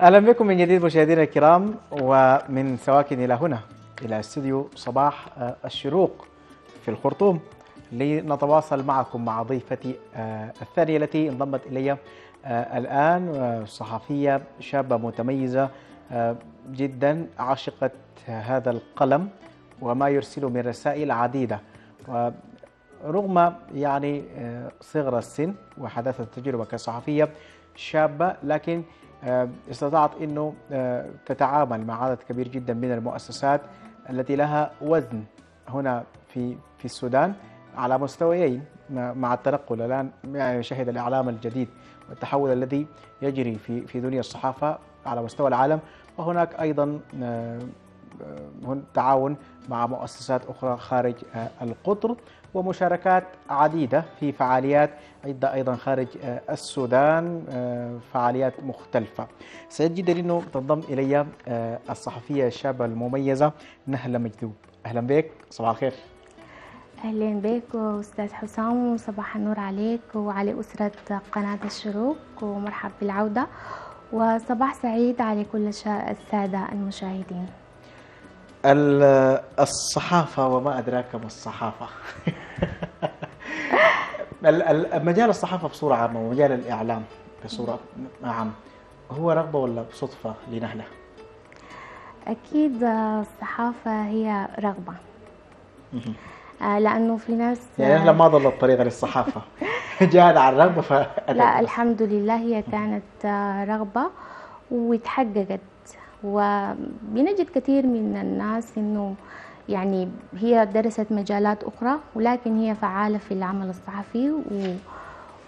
أهلا بكم من جديد مشاهدينا الكرام، ومن سواكن إلى هنا إلى استوديو صباح الشروق في الخرطوم لنتواصل معكم مع ضيفتي الثانية التي انضمت إلي الآن، صحفية شابة متميزة جدا، عاشقة هذا القلم وما يرسله من رسائل عديدة، رغم يعني صغر السن وحداثة التجربة كصحفية شابة، لكن استطاعت أنه تتعامل مع عدد كبير جدا من المؤسسات التي لها وزن هنا في السودان على مستويين مع التنقل الآن، يعني شهد الإعلام الجديد والتحول الذي يجري في دنيا الصحافة على مستوى العالم، وهناك أيضا تعاون مع مؤسسات أخرى خارج القطر ومشاركات عديدة في فعاليات أيضا خارج السودان، فعاليات مختلفة. سعيد جدا أنه تنضم إلي الصحفية الشابة المميزة نهلة مجذوب. أهلا بك، صباح الخير. أهلا بك أستاذ حسام، وصباح النور عليك وعلى أسرة قناة الشروق، ومرحب بالعودة، وصباح سعيد على كل السادة المشاهدين. الصحافة وما أدراك ما الصحافة. مجال الصحافة بصورة عامة ومجال الإعلام بصورة عامة هو رغبة ولا صدفة لنهلة؟ أكيد الصحافة هي رغبة، لأنه في ناس يعني نهلة ما ضلت الطريقة للصحافة. جاءت على الرغبة لا، الحمد لله هي كانت رغبة وتحققت، وبنجد كثير من الناس انه يعني هي درست مجالات اخرى ولكن هي فعاله في العمل الصحفي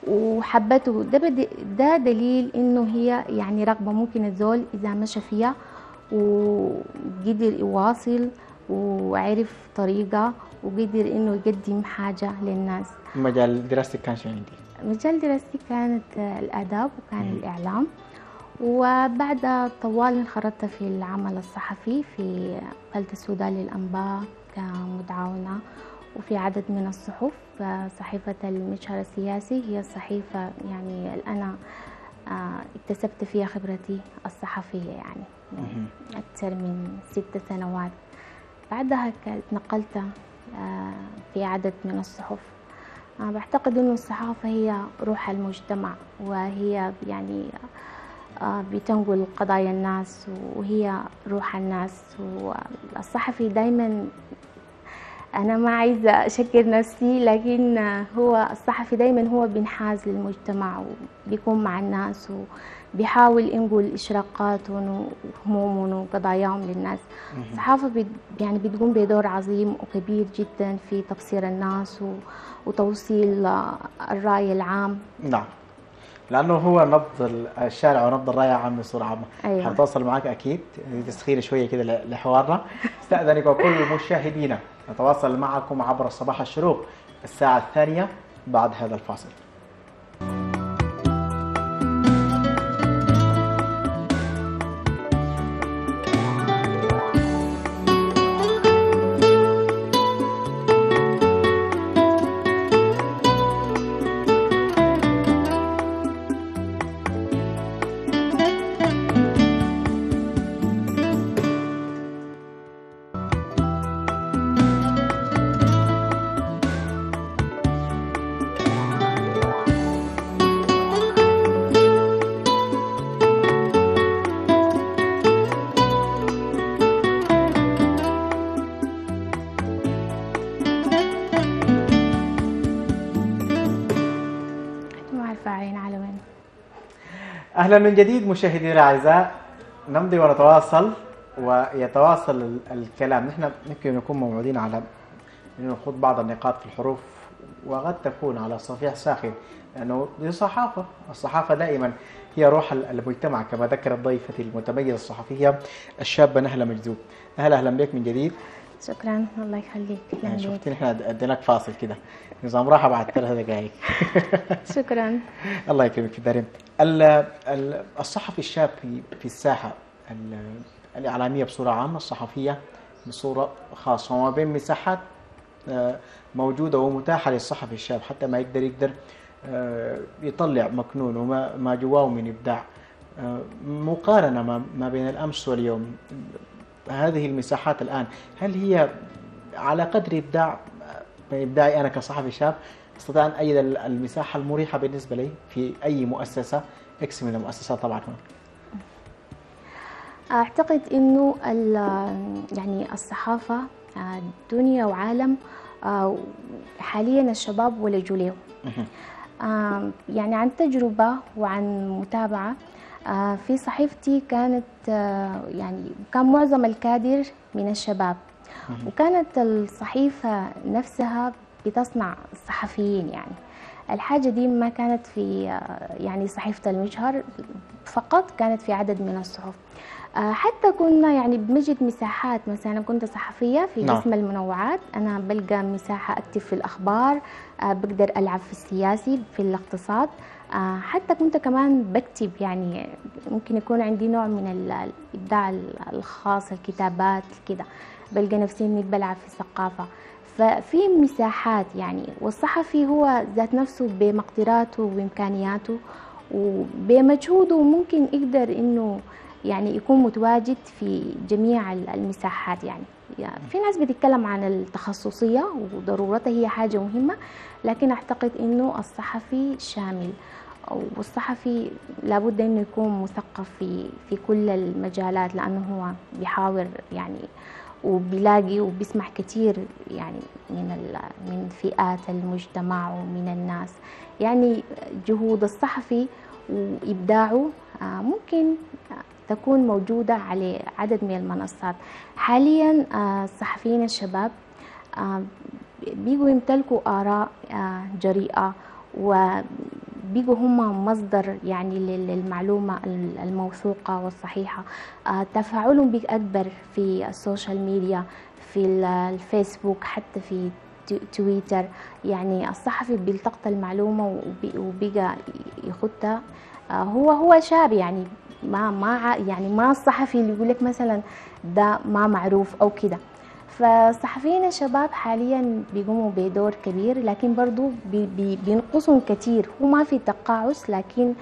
وحبته. ده دليل انه هي يعني رغبه ممكن الزول اذا مشى فيها وقدر يواصل وعرف طريقه وقدر انه يقدم حاجه للناس. مجال دراستك كان شنو عندي؟ مجال دراستي كانت الاداب وكان الاعلام، وبعدها طوال انخرطت في العمل الصحفي في قناة السودان للأنباء كمتعاونة، وفي عدد من الصحف. صحيفة المجهر السياسي هي الصحيفة يعني أنا اكتسبت فيها خبرتي الصحفية يعني أكثر من 6 سنوات. بعدها نقلت في عدد من الصحف. بعتقد أن الصحافة هي روح المجتمع، وهي يعني بتنقل قضايا الناس وهي روح الناس. والصحفي دايما أنا ما عايزة أشكر نفسي، لكن هو الصحفي دايما هو بينحاز للمجتمع وبيكون مع الناس وبيحاول ينقل إشراقاتهم وهمومهم وقضاياهم للناس. الصحافة يعني بتقوم بدور عظيم وكبير جدا في تبصير الناس وتوصيل الرأي العام. نعم، لانه هو نبض الشارع ونبض الرايه عامه بصوره عامه. أيوة. هتواصل معك اكيد، تسخير شويه كده لحوارنا. استاذنك وكل مشاهدينا، نتواصل معكم عبر صباح الشروق الساعه 2 بعد هذا الفاصل. أهلا من جديد مشاهدينا الأعزاء، نمضي ونتواصل ويتواصل الكلام. نحن يمكن نكون موعودين على أن نخوض بعض النقاط في الحروف، وقد تكون على صفيح ساخن، لأنه دي صحافة. الصحافة دائما هي روح المجتمع كما ذكرت ضيفتي المتميزة الصحفية الشابة نهلة مجذوب. نهلة أهلا بك من جديد. شكرا، الله يخليك. يعني شفتي نحن اديناك فاصل كده نظام راحه بعد 3 دقائق. شكرا، الله يكرمك في الدارين. الصحفي الشاب في الساحه الاعلاميه بصوره عامه، الصحفيه بصوره خاصه، وما بين مساحات موجوده ومتاحه للصحفي الشاب حتى ما يقدر يطلع مكنون وما جواه من ابداع. مقارنة ما بين الأمس واليوم، هذه المساحات الآن هل هي على قدر إبداعي أنا كصحفي شاب استطيع أن أجد المساحة المريحة بالنسبة لي في أي مؤسسة إكس من المؤسسات طبعا هنا؟ أعتقد إنه يعني الصحافة دنيا وعالم، حاليا الشباب ولجوا له يعني عن تجربة وعن متابعة. في صحيفتي كانت يعني كان معظم الكادر من الشباب، وكانت الصحيفة نفسها بتصنع الصحفيين، يعني الحاجة دي ما كانت في يعني صحيفة المجهر فقط، كانت في عدد من الصحف. حتى كنا يعني بنجد مساحات، مثلا أنا كنت صحفية في قسم المنوعات، أنا بلقى مساحة أكتب في الأخبار، بقدر ألعب في السياسي، في الاقتصاد، حتى كنت كمان بكتب، يعني ممكن يكون عندي نوع من الإبداع الخاص، الكتابات كده، بلقى نفسي إني بلعب في الثقافة. ففي مساحات يعني، والصحفي هو ذات نفسه بمقدراته وإمكانياته وبمجهوده ممكن يقدر إنه يعني يكون متواجد في جميع المساحات. يعني في ناس بتتكلم عن التخصصية وضرورتها، هي حاجة مهمة، لكن أعتقد إنه الصحفي شامل، والصحفي لابد إنه يكون مثقف في كل المجالات، لأنه هو بيحاور يعني وبيلاقي وبيسمع كثير يعني من فئات المجتمع ومن الناس. يعني جهود الصحفي وإبداعه ممكن تكون موجودة على عدد من المنصات. حاليا الصحفيين الشباب بيجوا يمتلكوا آراء جريئة، وبيجوا هم مصدر يعني للمعلومة الموثوقة والصحيحة. تفاعلهم بيكبر في السوشيال ميديا، في الفيسبوك، حتى في تويتر. يعني الصحفي بيلتقط المعلومة وبيجا يخدها هو شاب، يعني ما الصحفي اللي يقول لك مثلا ده ما معروف او كده. فالصحفيين الشباب حاليا بيقوموا بدور كبير، لكن برضو بينقصهم كتير، وما في تقاعس، لكن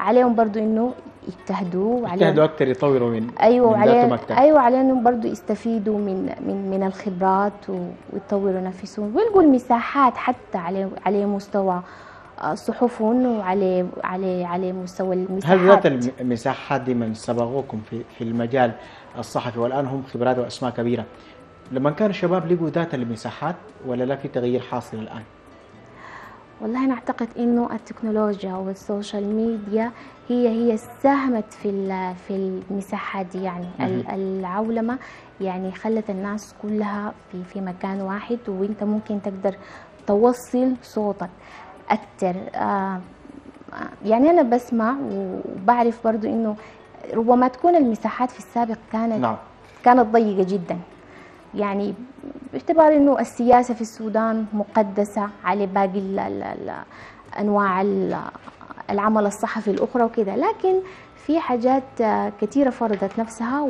عليهم برضو انه يجتهدوا اكثر، يطوروا من عليهم برضو يستفيدوا من الخبرات ويطوروا نفسهم ويلقوا المساحات، حتى على مستوى صحفهم وعلى على على مستوى المساحات. هل ذات المساحات دي من سبقوكم في المجال الصحفي والان هم خبرات واسماء كبيره، لما كانوا الشباب لقوا ذات المساحات، ولا لا في تغيير حاصل الان؟ والله انا اعتقد انه التكنولوجيا والسوشيال ميديا هي ساهمت في المساحات دي. يعني العولمه يعني خلت الناس كلها في مكان واحد، وانت ممكن تقدر توصل صوتك أكتر. يعني أنا بسمع وبعرف برضو إنه ربما تكون المساحات في السابق كانت ضيقة جدا، يعني باعتبار إنه السياسة في السودان مقدسة على باقي أنواع العمل الصحفي الأخرى وكده. لكن في حاجات كثيرة فرضت نفسها،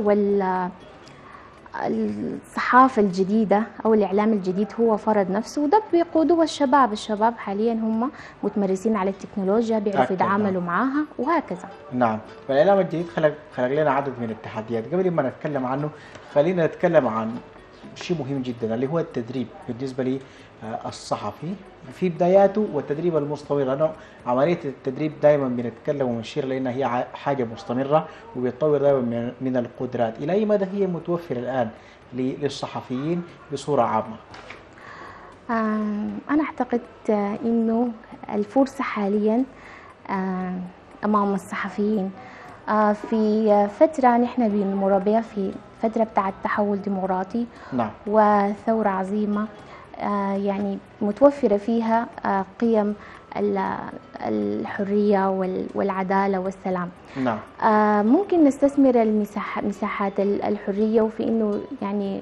الصحافة الجديدة أو الإعلام الجديد هو فرض نفسه، وده بيقودوه الشباب حاليا هم متمرسين على التكنولوجيا، بيعرفوا يتعاملوا معاها وهكذا. نعم، فالإعلام الجديد خلق لنا عدد من التحديات. قبل ما نتكلم عنه خلينا نتكلم عن شيء مهم جدا اللي هو التدريب بالنسبة للصحفي في بداياته والتدريب المستمر. لأنه عملية التدريب دائما بنتكلم ونشير لأنها هي حاجة مستمرة وبيتطور دائما من القدرات. إلى أي مدى هي متوفرة الآن للصحفيين بصورة عامة؟ أنا أعتقد إنه الفرصة حاليا أمام الصحفيين في فترة نحن بنمر بها، في فترة بتاعت تحول ديمقراطي وثورة عظيمة، يعني متوفرة فيها قيم الحرية والعدالة والسلام. ممكن نستثمر مساحات الحرية، وفي إنه يعني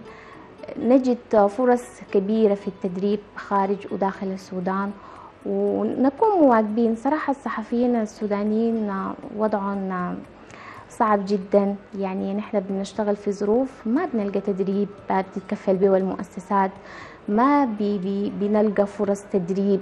نجد فرص كبيرة في التدريب خارج وداخل السودان، ونكون مواكبين. صراحة الصحفيين السودانيين وضعهم صعب جدا. يعني نحن بنشتغل في ظروف ما بنلقى تدريب بتتكفل بها المؤسسات، ما بنلقى فرص تدريب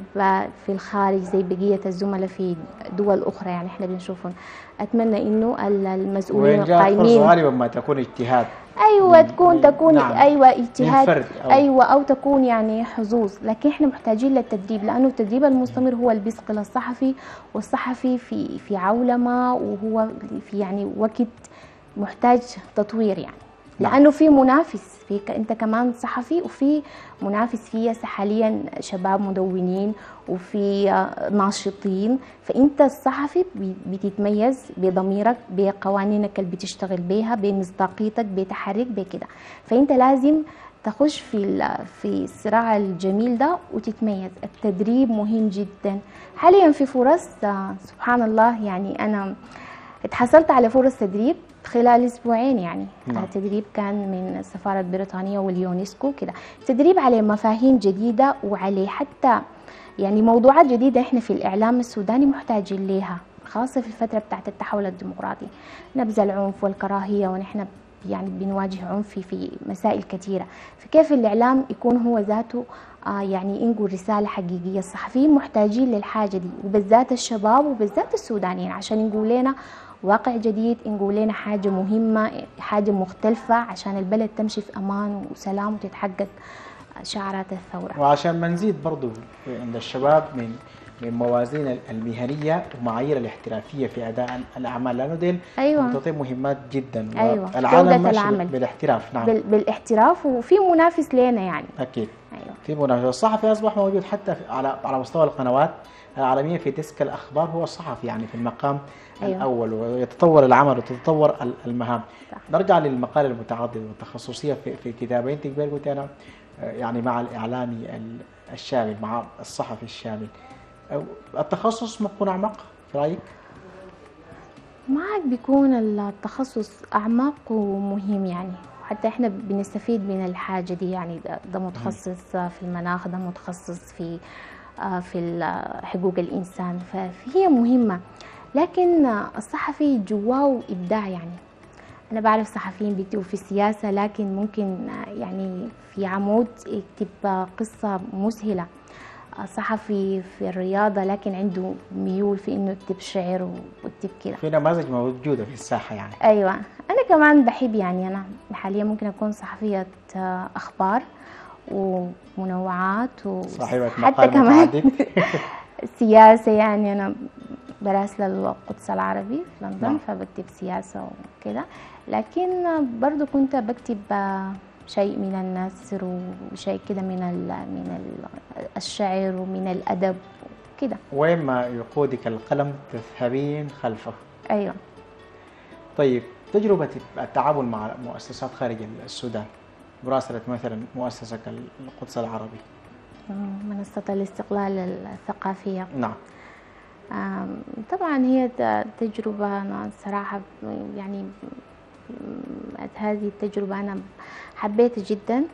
في الخارج زي بقية الزملاء في دول أخرى يعني احنا بنشوفهم. أتمنى إنه المسؤولين القائمين وإن جاءت فرصة غالبا ما تكون اجتهاد، أيوة تكون نعم. أيوة اجتهاد أيوة أو تكون يعني حظوظ، لكن احنا محتاجين للتدريب، لأنه التدريب المستمر هو البسق للصحفي، والصحفي في عولمة، وهو في يعني وقت محتاج تطوير يعني. لأنه في منافس، في أنت كمان صحفي وفي منافس فيه حاليا شباب مدونين وفي ناشطين، فأنت الصحفي بتتميز بضميرك، بقوانينك اللي بتشتغل بيها، بمصداقيتك، بتحرك بكده، فأنت لازم تخش في الصراع الجميل ده وتتميز. التدريب مهم جدا. حاليا في فرص سبحان الله، يعني أنا اتحصلت على فرص تدريب خلال اسبوعين يعني. التدريب كان من السفارة البريطانية واليونسكو كده، تدريب على مفاهيم جديدة وعلى حتى يعني موضوعات جديدة احنا في الإعلام السوداني محتاجين ليها، خاصة في الفترة بتاعت التحول الديمقراطي، نبذ العنف والكراهية، ونحن يعني بنواجه عنف في مسائل كثيرة، فكيف الإعلام يكون هو ذاته يعني ينقل رسالة حقيقية. الصحفيين محتاجين للحاجة دي، وبالذات الشباب وبالذات السودانيين، عشان ينقول لنا واقع جديد، نقول لنا حاجة مهمة، حاجة مختلفة، عشان البلد تمشي في أمان وسلام وتتحقق شعارات الثورة، وعشان ما نزيد برضو عند الشباب من موازين المهنية ومعايير الاحترافية في أداء الأعمال، لأنه دي تعطي مهمات جدا. أيوة. العالم ماشي بالاحتراف. نعم. بالاحتراف، وفي منافس لنا يعني. أكيد. أيوة. في منافس. الصحفي أصبح موجود حتى على مستوى القنوات العالمية في ديسك الأخبار، هو الصحفي يعني في المقام أيوة. الأول، ويتطور العمل وتتطور المهام. نرجع للمقال المتعدد والتخصصية في كتابة. أنت قبل قلت أنا يعني مع الإعلامي الشامل، مع الصحفي الشامل، التخصص بيكون أعمق في رأيك؟ معك بيكون التخصص أعمق ومهم يعني، حتى احنا بنستفيد من الحاجة دي يعني. ده متخصص في المناخ، ده متخصص في حقوق الإنسان، فهي مهمة. لكن الصحفي جواه إبداع يعني. أنا بعرف صحفيين بيكتبوا في السياسة، لكن ممكن يعني في عمود يكتب قصة مسهلة. صحفي في الرياضة لكن عنده ميول في إنه يكتب شعر ويكتب كده. في نماذج موجودة في الساحة يعني. أيوة، أنا كمان بحب يعني. أنا حاليا ممكن أكون صحفية أخبار ومنوعات وحتى كمان سياسة يعني. أنا براسل القدس العربي في لندن، نعم. فبكتب سياسة وكده، لكن برضو كنت بكتب شيء من النثر وشيء كده من الشعر ومن الأدب كده. وين ما يقودك القلم تذهبين خلفه. أيوة. طيب، تجربة التعامل مع مؤسسات خارج السودان، مراسلة مثلا مؤسسة القدس العربي، منصة الاستقلال الثقافية، نعم. طبعا هي تجربة، أنا صراحة يعني هذه التجربة أنا حبيتها جدا،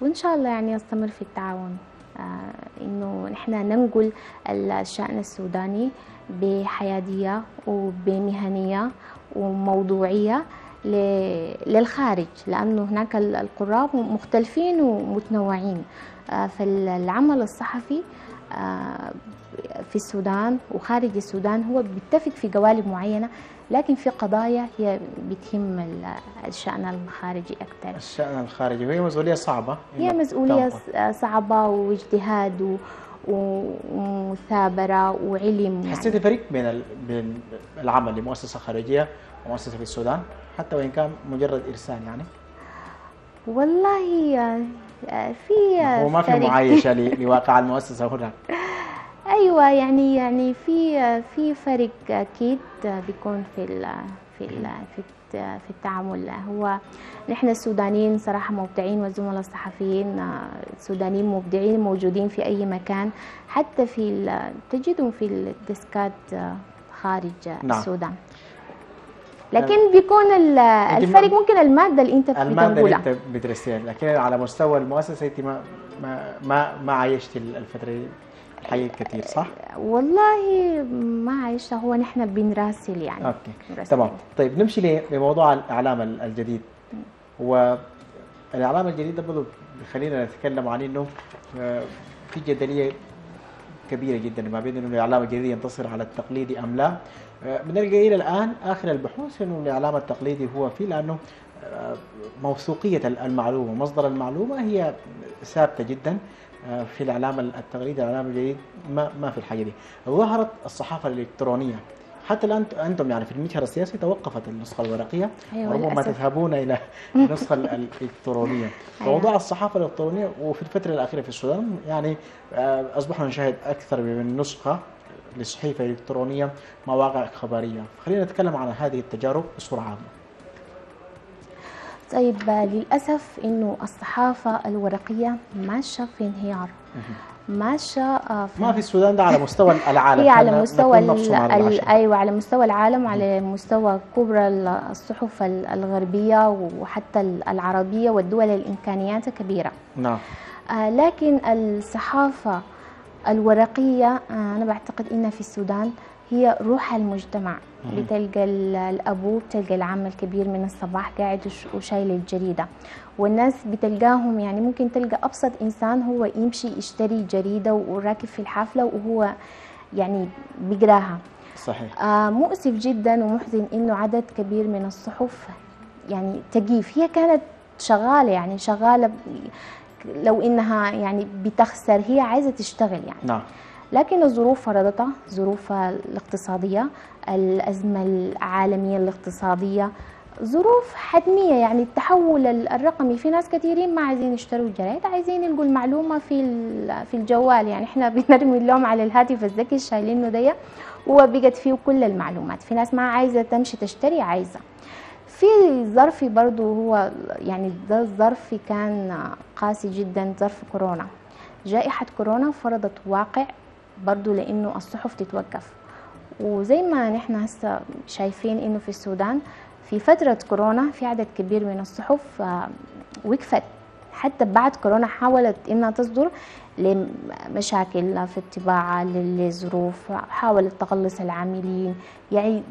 وإن شاء الله يعني أستمر في التعاون، إنه نحن ننقل الشأن السوداني بحيادية وبمهنية وموضوعية للخارج، لأنه هناك القراء مختلفين ومتنوعين، فالعمل الصحفي في السودان وخارج السودان هو بيتفق في قوالب معينة، لكن في قضايا هي بتهم الشأن الخارجي أكثر. الشأن الخارجي هي مسؤولية صعبة. هي مسؤولية صعبة واجتهاد ومثابرة وعلم. حسيت يعني فريق بين العمل لمؤسسة خارجية ومؤسسة في السودان، حتى وإن كان مجرد إرسال يعني؟ والله في وما في معايشة لواقع المؤسسة هناك. ايوه يعني في فرق اكيد بيكون في التعامل. هو نحن السودانيين صراحه مبدعين، والزملاء الصحفيين السودانيين مبدعين، موجودين في اي مكان، حتى في تجدهم في الديسكات خارج السودان، لكن بيكون الفرق ممكن الماده اللي انت بتدرسها، لكن على مستوى المؤسسه انت ما عايشت الفتره بتحيي كتير صح؟ والله ما عايشة، هو نحن بنراسل يعني. اوكي تمام. طيب نمشي لموضوع الاعلام الجديد. والاعلام الجديد ده برضه بيخلينا نتكلم عن انه في جدلية كبيرة جدا ما بين انه الاعلام الجديد ينتصر على التقليدي ام لا. بنلقى الى الان اخر البحوث انه الاعلام التقليدي هو فيه، لانه موثوقية المعلومة، مصدر المعلومة هي ثابتة جدا في الاعلام التقليدي. الاعلام الجديد ما في الحاجة دي. ظهرت الصحافة الإلكترونية، حتى الآن أنتم يعني في المجهر السياسي توقفت النسخة الورقية، وربما تذهبون إلى النسخة الإلكترونية. موضوع الصحافة الإلكترونية وفي الفترة الأخيرة في السودان يعني أصبحنا نشاهد أكثر من نسخة لصحيفة إلكترونية، مواقع خبرية. خلينا نتكلم عن هذه التجارب بصورة عامة. طيب للأسف إنه الصحافة الورقية ماشية في انهيار، ماشية ما في السودان ده على مستوى العالم. هي على مستوى ايوه على مستوى العالم، وعلى مستوى كبرى الصحف الغربية وحتى العربية والدول الإمكانيات كبيرة. نعم. لكن الصحافة الورقية أنا بعتقد إن في السودان هي روح المجتمع. بتلقى الأبو، بتلقى العم الكبير من الصباح قاعد وشايل الجريدة، والناس بتلقاهم يعني ممكن تلقى أبسط إنسان هو يمشي يشتري جريدة وراكب في الحافلة وهو يعني بيقراها. صحيح. مؤسف جدا ومحزن إنه عدد كبير من الصحف يعني تجيف. هي كانت شغالة يعني شغالة لو إنها يعني بتخسر، هي عايزة تشتغل يعني. نعم. لكن الظروف فرضتها، الظروف الاقتصادية، الأزمة العالمية الاقتصادية، ظروف حتمية يعني التحول الرقمي. في ناس كثيرين ما عايزين يشتروا الجرايد، عايزين يلقوا المعلومة في الجوال. يعني احنا بنرمي اللوم على الهاتف الذكي شايلينه ده، وبقت فيه كل المعلومات. في ناس ما عايزة تمشي تشتري، عايزة. في ظرفي برضو هو يعني ده ظرفي كان قاسي جدا، ظرف كورونا. جائحة كورونا فرضت واقع برضو، لأنه الصحف تتوقف. وزي ما نحن هسه شايفين إنه في السودان في فترة كورونا في عدد كبير من الصحف وقفت. حتى بعد كورونا حاولت إنها تصدر لمشاكل في الطباعة، للظروف، حاولت تقلص العاملين، يعني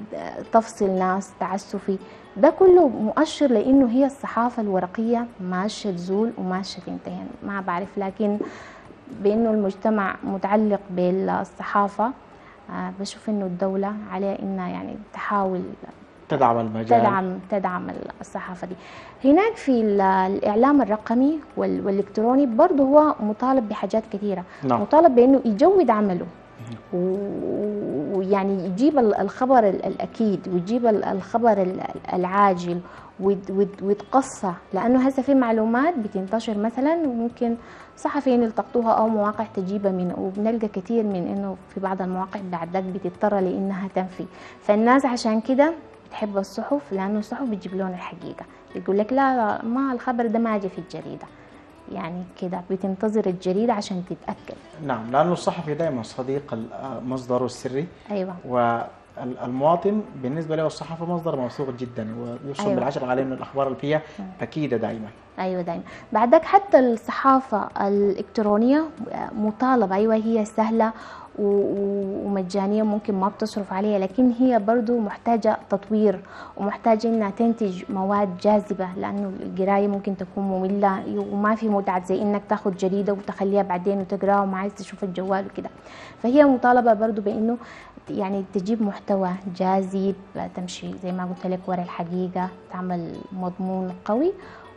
تفصل ناس، تعسفي. ده كله مؤشر لأنه هي الصحافة الورقية ماشية تزول وماشية تنتهي، ما بعرف. لكن بأنه المجتمع متعلق بالصحافة، بشوف إنه الدولة عليها إنها يعني تحاول تدعم المجال، تدعم الصحافة دي. هناك في الإعلام الرقمي والإلكتروني برضه هو مطالب بحاجات كثيرة. نعم. مطالب بأنه يجود عمله، ويعني يجيب الخبر الأكيد، ويجيب الخبر العاجل، ويتقصى. لأنه هسه في معلومات بتنتشر مثلا وممكن صحفيين يلتقطوها أو مواقع تجيبها منه، وبنلقى كثير من إنه في بعض المواقع بعدك بتضطر لإنها تنفي. فالناس عشان كده بتحب الصحف، لأنه الصحف بتجيب لهم الحقيقة. يقول لك لا، ما الخبر ده ما جاء في الجريدة، يعني كده بتنتظر الجريدة عشان تتأكد. نعم، لأنه الصحفي دائما صديق مصدره السري. أيوة. والمواطن بالنسبة له الصحافة مصدر موثوق جدا، ويوصل أيوة. بالعشر عليه من الأخبار اللي فيها أكيدة دائما. أيوة دائما. بعدك حتى الصحافة الإلكترونية مطالبة، أيوة هي سهلة ومجانية، ممكن ما بتصرف عليها، لكن هي برضو محتاجة تطوير، ومحتاجة إنها تنتج مواد جاذبة. لأنه القراية ممكن تكون مملة وما في متعة، زي إنك تاخد جريدة وتخليها بعدين وتقراها وما عايز تشوف الجوال وكده. فهي مطالبة برضو بإنه يعني تجيب محتوى جاذب، تمشي زي ما قلت لك ورا الحقيقة، تعمل مضمون قوي.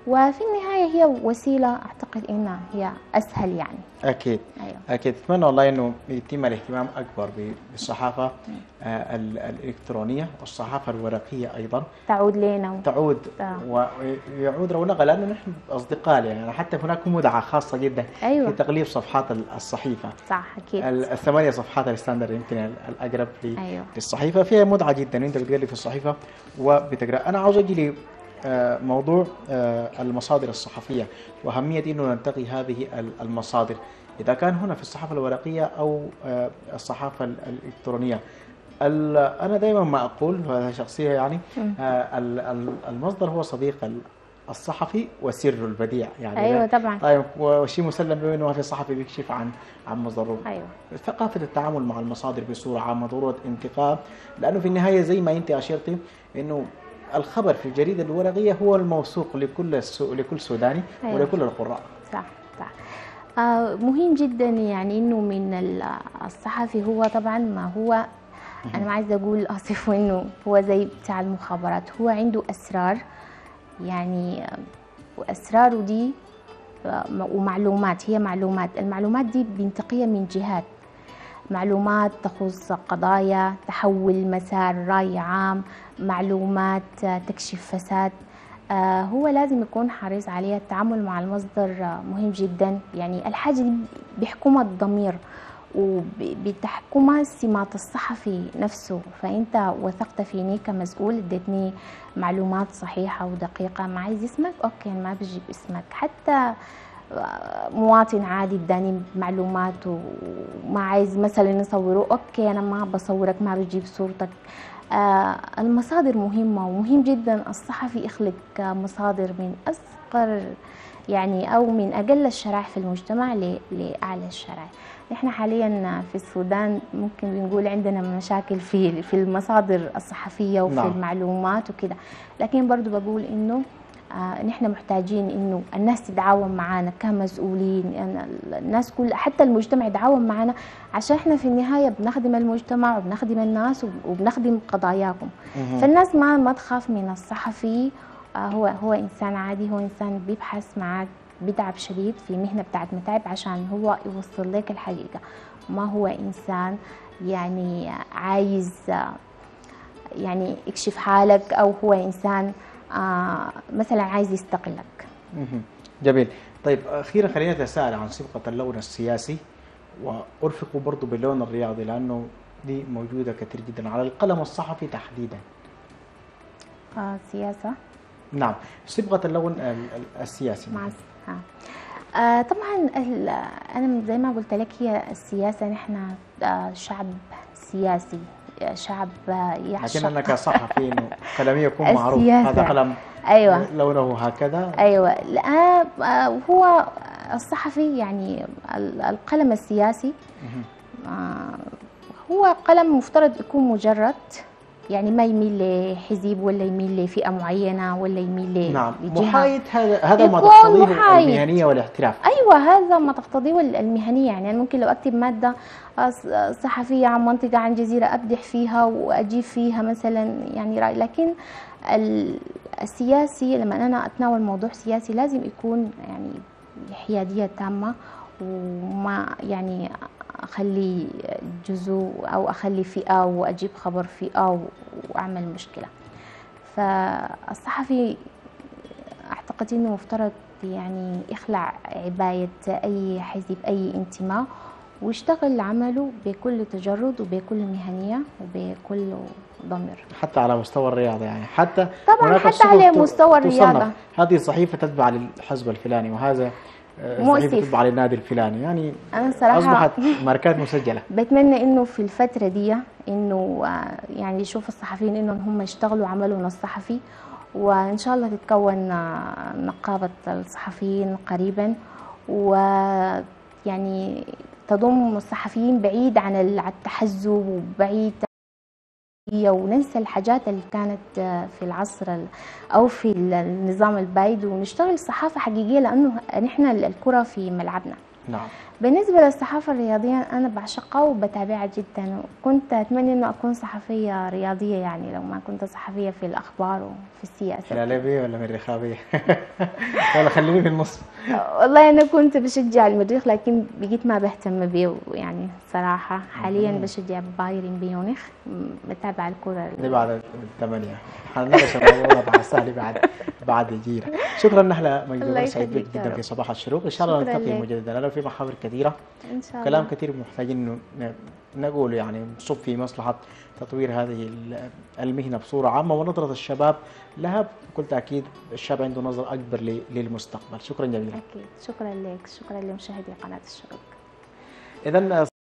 وفي النهاية هي وسيلة أعتقد إنها هي أسهل يعني. أكيد. أيوة. أكيد. أتمنى والله إنه يتم الاهتمام أكبر بالصحافة الإلكترونية والصحافة الورقية أيضا. تعود لنا. تعود ويعود رونقها، لأنه نحن أصدقاء يعني. حتى هناك مدعاة خاصة جدا. أيوة. في تغليف صفحات الصحيفة. صح أكيد. ال8 صفحات الستاندر يمكن الأقرب أيوة. للصحيفة فيها مدعاة جدا، أنت بتغلف الصحيفة وبتقرأ. أنا عاوز أجي موضوع المصادر الصحفية وأهمية أنه ننتقي هذه المصادر، إذا كان هنا في الصحافة الورقية أو الصحافة الإلكترونية. أنا دائما ما أقول، وهذا شخصية يعني، المصدر هو صديق الصحفي وسر البديع يعني. ايوه طبعا. طيب وشيء مسلم بما انه في صحفي بيكشف عن مصدره. ايوه. ثقافه التعامل مع المصادر بصوره عامه، ضروره انتقاء، لانه في النهايه زي ما انت اشرتي انه الخبر في الجريده الورقيه هو الموثوق لكل سوداني. أيوة. ولكل القراء. صح صح. مهم جدا يعني انه من الصحفي هو طبعا ما هو انا ما عايزه اقول اصفه انه هو زي بتاع المخابرات، هو عنده اسرار يعني، واسراره دي ومعلومات، هي معلومات، المعلومات دي بينتقيها من جهات، معلومات تخص قضايا، تحول مسار رأي عام، معلومات تكشف فساد. هو لازم يكون حريص عليها. التعامل مع المصدر مهم جدا يعني، الحاجة دي بيحكمها الضمير وبتحكمها سمات الصحفي نفسه. فأنت وثقت فيني كمسؤول، اديتني معلومات صحيحة ودقيقة، ما عايز اسمك اوكي ما بجيب اسمك. حتى مواطن عادي اداني معلومات وما عايز مثلا نصوره، اوكي انا ما بصورك ما بجيب صورتك. المصادر مهمة، ومهم جدا الصحفي يخلق مصادر من أصغر يعني أو من أقل الشرائح في المجتمع لأعلى الشرائح. نحن حاليا في السودان ممكن بنقول عندنا مشاكل في المصادر الصحفية وفي المعلومات وكده، لكن برضو بقول إنه نحن محتاجين إنه الناس تتعاون معنا كمسؤولين، يعني الناس كل حتى المجتمع يتعاون معنا، عشان إحنا في النهاية بنخدم المجتمع وبنخدم الناس وبنخدم قضاياكم. فالناس ما تخاف من الصحفي، هو إنسان عادي، هو إنسان بيبحث معك، بيتعب شديد في مهنة بتاعت متعب عشان هو يوصل لك الحقيقة. ما هو إنسان يعني عايز يعني يكشف حالك، أو هو إنسان مثلا عايز يستقلك. جميل. طيب اخيرا خلينا نتساءل عن صبغه اللون السياسي، وارفقوا برضه باللون الرياضي لانه دي موجوده كثير جدا على القلم الصحفي تحديدا. سياسه. نعم، صبغه اللون السياسي. طبعا انا زي ما قلت لك هي السياسه، نحن شعب سياسي، شعب يعشق. لكن انا كصحفي قلمي يكون معروف هذا قلم. أيوة. لونه هكذا. ايوه. لا هو الصحفي يعني القلم السياسي هو قلم مفترض يكون مجرد، يعني ما يميل لحزب ولا يميل لفئه معينه ولا يميل. نعم. محايد. هذا ما تقتضيه المهنيه والاحتراف. ايوه هذا ما تقتضيه المهنيه، يعني انا ممكن لو اكتب ماده صحفيه عن منطقه عن جزيره ابدح فيها واجيب فيها مثلا يعني راي، لكن السياسي لما انا اتناول موضوع سياسي لازم يكون يعني حياديه تامه، وما يعني اخلي جزء او اخلي فئه واجيب خبر فئه واعمل مشكله. فالصحفي اعتقد انه مفترض يعني يخلع عبايه اي حزب اي انتماء، ويشتغل عمله بكل تجرد وبكل مهنيه وبكل ضمير، حتى على مستوى الرياضه يعني. حتى طبعا حتى على مستوى الرياضه، هذه صحيفه تتبع للحزب الفلاني، وهذا مؤسف على النادي الفلاني، يعني أنا صراحة أصبحت ماركات مسجلة. بتمنى إنه في الفترة دي إنه يعني يشوف الصحفيين إنهم هم يشتغلوا عملهم الصحفي، وإن شاء الله تتكون نقابة الصحفيين قريبا، ويعني تضم الصحفيين بعيد عن التحزب وبعيد، وننسى الحاجات اللي كانت في العصر أو في النظام البايد، ونشتغل صحافة حقيقية لأنه نحن الكرة في ملعبنا. نعم. بالنسبة للصحافة الرياضية أنا بعشقها وبتابعها جدا، وكنت أتمنى أنه أكون صحفية رياضية، يعني لو ما كنت صحفية في الأخبار وفي السياسة. خلالبية ولا مريخابية؟ ولا خليني في النص. والله أنا كنت بشجع المريخ لكن بقيت ما بهتم بيه يعني صراحة. حاليا بشجع بايرن ميونخ، بتابع الكرة دي بعد الثمانية. حنناقش الموضوع مع السهل بعد الجيرة. شكرا نهلة مجذوب، سعيد بك جدا في صباح الشروق، إن شاء الله نلتقي مجددا. أنا في محاور كثيرة إن شاء الله، كلام كثير محتاجين نقول يعني نصب في مصلحة تطوير هذه المهنة بصورة عامة، ونظرة الشباب لها بكل تأكيد. الشاب عنده نظرة أكبر للمستقبل. شكرا جميلا. أكيد. شكرا لك، شكرا لمشاهدي قناة الشروق. إذا